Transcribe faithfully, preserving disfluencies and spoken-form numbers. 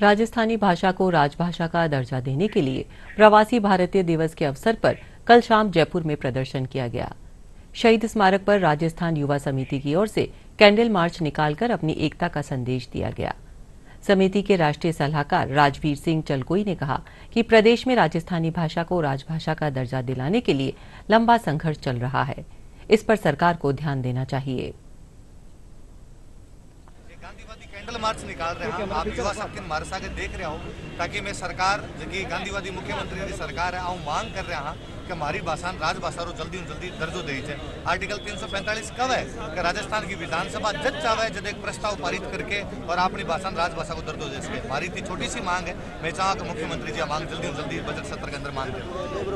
राजस्थानी भाषा को राजभाषा का दर्जा देने के लिए प्रवासी भारतीय दिवस के अवसर पर कल शाम जयपुर में प्रदर्शन किया गया। शहीद स्मारक पर राजस्थान युवा समिति की ओर से कैंडल मार्च निकालकर अपनी एकता का संदेश दिया गया। समिति के राष्ट्रीय सलाहकार राजवीर सिंह चलकोई ने कहा कि प्रदेश में राजस्थानी भाषा को राजभाषा का दर्जा दिलाने के लिए लंबा संघर्ष चल रहा है, इस पर सरकार को ध्यान देना चाहिए। गांधीवादी कैंडल मार्च निकाल रहे हैं, आप युवा साथी हमारे साथ देख रहे हो, ताकि मैं सरकार जी गांधीवादी मुख्यमंत्री की सरकार है आऊँ मांग कर रहा हाँ कि हमारी भाषा राजभाषा जल्दी जल्दी दर्जो दी जाए। आर्टिकल तीन सौ पैंतालीस कब है कि राजस्थान की विधानसभा जज चाहे जब एक प्रस्ताव पारित करके और अपनी भाषा राजभाषा को दर्जो दे सके। हमारी इतनी छोटी सी मांग है, मैं चाहूँगा कि मुख्यमंत्री जी मांग जल्दी जल्दी बजट सत्र के अंदर मांग करें।